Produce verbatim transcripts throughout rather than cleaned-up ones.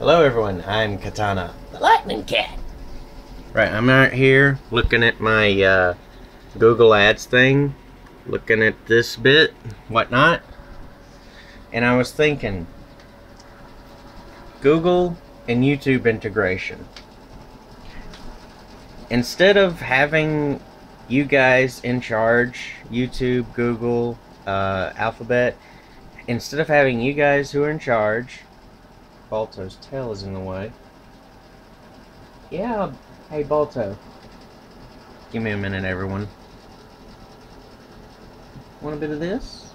Hello everyone, I'm Katana the Lightning Cat. Right, I'm out here looking at my uh, Google Ads thing, looking at this bit, whatnot, and I was thinking Google and YouTube integration. Instead of having you guys in charge, YouTube, Google, uh, Alphabet, instead of having you guys who are in charge, Balto's tail is in the way. Yeah, hey Balto. Give me a minute, everyone. Want a bit of this?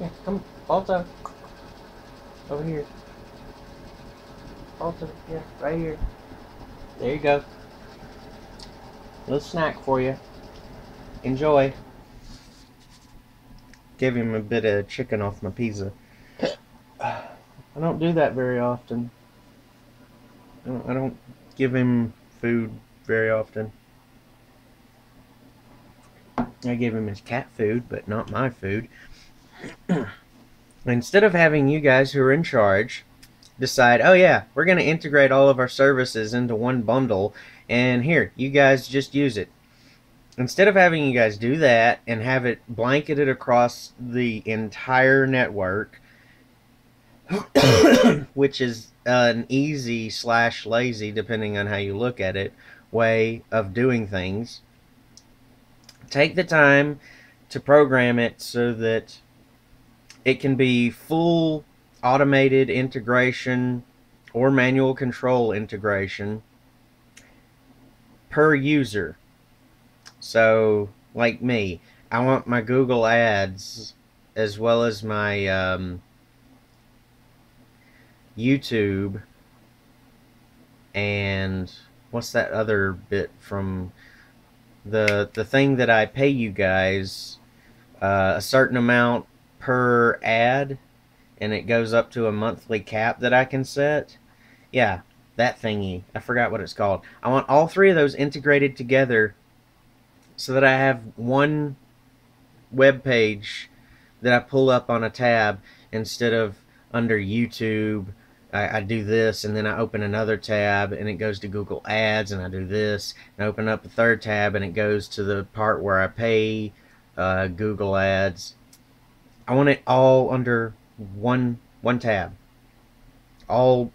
Yeah, come, Balto. Over here. Balto, yeah, right here. There you go. Little snack for you. Enjoy. Give him a bit of chicken off my pizza. I don't do that very often. I don't, I don't give him food very often. I give him his cat food, but not my food. Instead of having you guys who are in charge decide, oh yeah, we're going to integrate all of our services into one bundle, and here, you guys just use it. Instead of having you guys do that and have it blanketed across the entire network, which is uh, an easy slash lazy, depending on how you look at it, way of doing things. Take the time to program it so that it can be full automated integration or manual control integration per user. So, like me, I want my Google Ads as well as my... Um, YouTube and what's that other bit from the the thing that I pay you guys uh, a certain amount per ad, and it goes up to a monthly cap that I can set. Yeah, that thingy. I forgot what it's called. I want all three of those integrated together so that I have one web page that I pull up on a tab instead of under YouTube. I, I do this, and then I open another tab, and it goes to Google Ads, and I do this, and I open up a third tab, and it goes to the part where I pay uh, Google Ads. I want it all under one one tab, all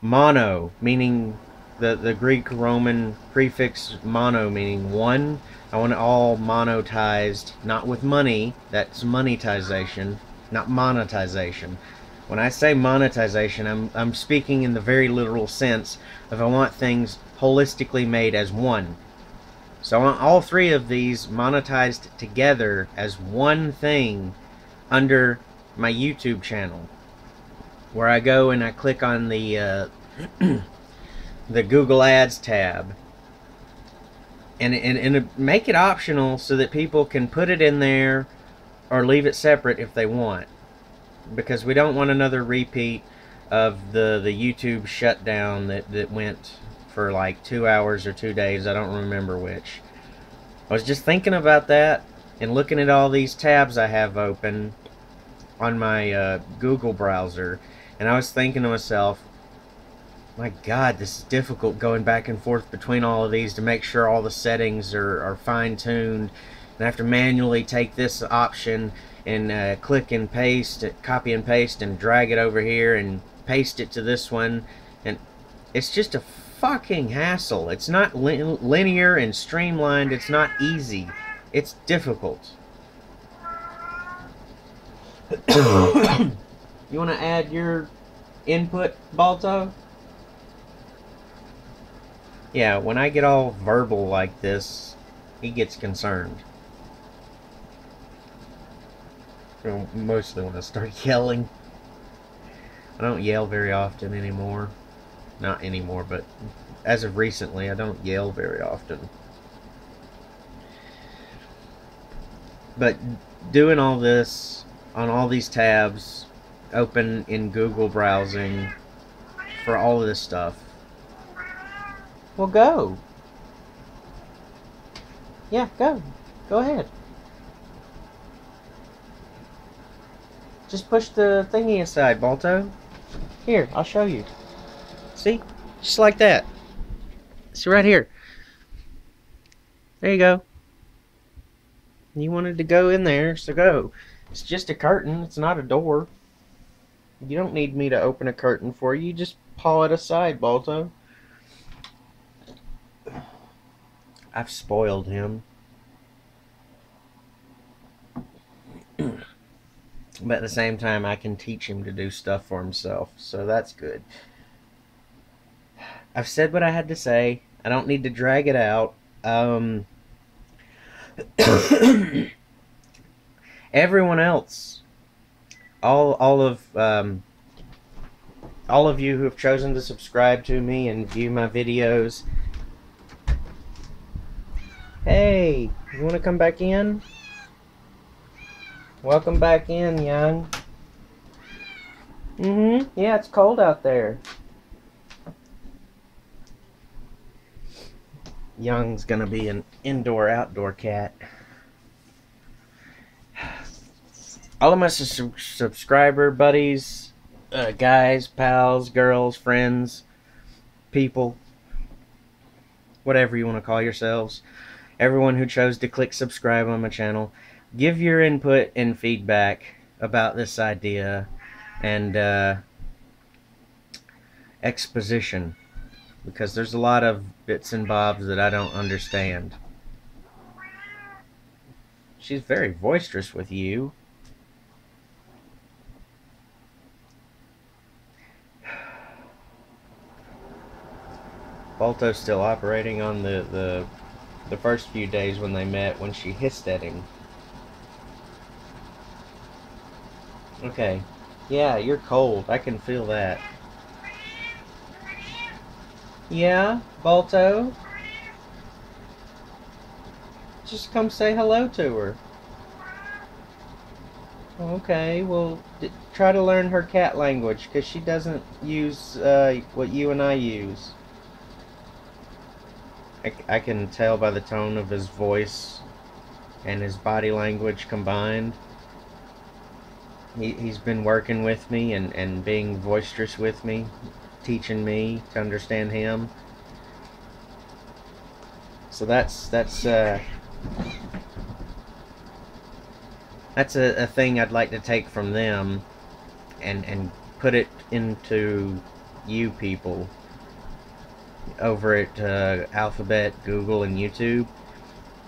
mono, meaning the the Greek Roman prefix mono, meaning one. I want it all monetized, not with money. That's monetization, not monetization. When I say monetization, I'm, I'm speaking in the very literal sense of I want things holistically made as one. So I want all three of these monetized together as one thing under my YouTube channel, where I go and I click on the, uh, the Google Ads tab. And, and, and make it optional so that people can put it in there or leave it separate if they want. Because we don't want another repeat of the the YouTube shutdown that that went for like two hours or two days. I don't remember which. I was just thinking about that and looking at all these tabs I have open on my uh, Google browser, and I was thinking to myself, my God, this is difficult going back and forth between all of these to make sure all the settings are, are fine-tuned, and I have to manually take this option and uh, click and paste, copy and paste, and drag it over here and paste it to this one, and it's just a fucking hassle. It's not li linear and streamlined. It's not easy. It's difficult. You want to add your input, Balto? Yeah, when I get all verbal like this, he gets concerned. Mostly when I start yelling. I don't yell very often anymore. Not anymore, but as of recently, I don't yell very often. But doing all this on all these tabs, open in Google browsing for all of this stuff. Well, go. Yeah, go. Go ahead. Just push the thingy aside, Balto. Here, I'll show you. See? Just like that. It's right here. There you go. You wanted to go in there, so go. It's just a curtain. It's not a door. You don't need me to open a curtain for you. Just paw it aside, Balto. I've spoiled him. But at the same time, I can teach him to do stuff for himself, so that's good. I've said what I had to say. I don't need to drag it out. Um, everyone else, all all of um, all of you who have chosen to subscribe to me and view my videos. Hey, you want to come back in? Welcome back in, young. Mm-hmm. Yeah, it's cold out there. Young's gonna be an indoor-outdoor cat. All of my su subscriber buddies, uh, guys, pals, girls, friends, people, whatever you want to call yourselves, everyone who chose to click subscribe on my channel, give your input and feedback about this idea and uh, exposition, because there's a lot of bits and bobs that I don't understand. She's very boisterous with you. Balto's still operating on the, the the first few days when they met, when she hissed at him. Okay. Yeah, you're cold. I can feel that. Yeah, Balto? Just come say hello to her. Okay, well, d try to learn her cat language, because she doesn't use uh, what you and I use. I, I can tell by the tone of his voice and his body language combined. He, he's been working with me and, and being boisterous with me, teaching me to understand him. So that's that's uh, that's a, a thing I'd like to take from them and and put it into you people over at uh, Alphabet, Google, and YouTube.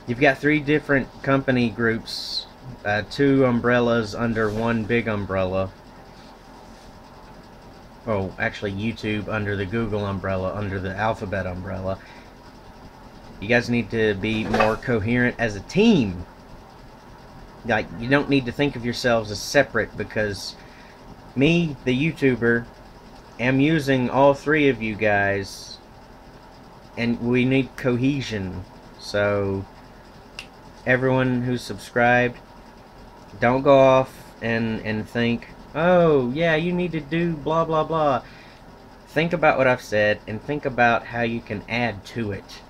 You've got three different company groups, uh, two umbrellas under one big umbrella. Oh, actually YouTube under the Google umbrella, under the Alphabet umbrella. You guys need to be more coherent as a team. Like, you don't need to think of yourselves as separate, because me, the YouTuber, am using all three of you guys, and we need cohesion. So, everyone who's subscribed, don't go off and, and think, oh, yeah, you need to do blah, blah, blah. Think about what I've said, and think about how you can add to it.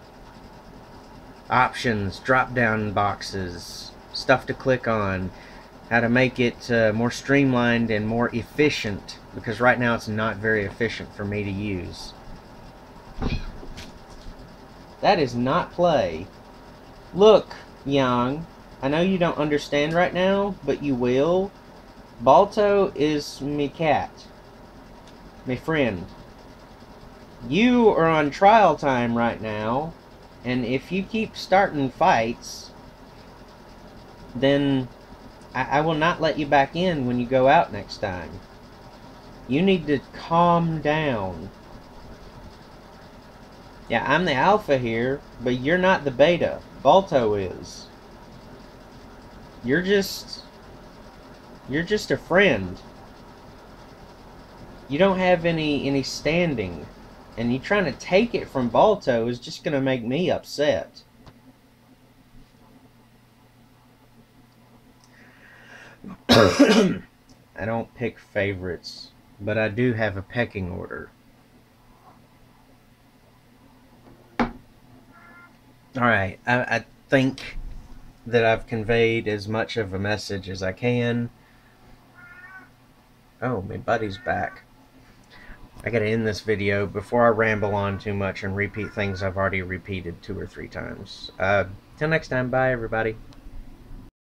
Options, drop-down boxes, stuff to click on, how to make it uh, more streamlined and more efficient, because right now it's not very efficient for me to use. That is not play. Look, young, I know you don't understand right now, but you will. Balto is me cat, me friend. You are on trial time right now, and if you keep starting fights, then I, I will not let you back in when you go out next time. You need to calm down. Yeah, I'm the alpha here, but you're not the beta. Balto is. You're just... You're just a friend. You don't have any any standing, and you trying to take it from Balto is just gonna make me upset. I don't pick favorites, but I do have a pecking order. Alright, I, I think that I've conveyed as much of a message as I can. Oh, my buddy's back. I gotta end this video before I ramble on too much and repeat things I've already repeated two or three times. Uh, till next time, bye everybody.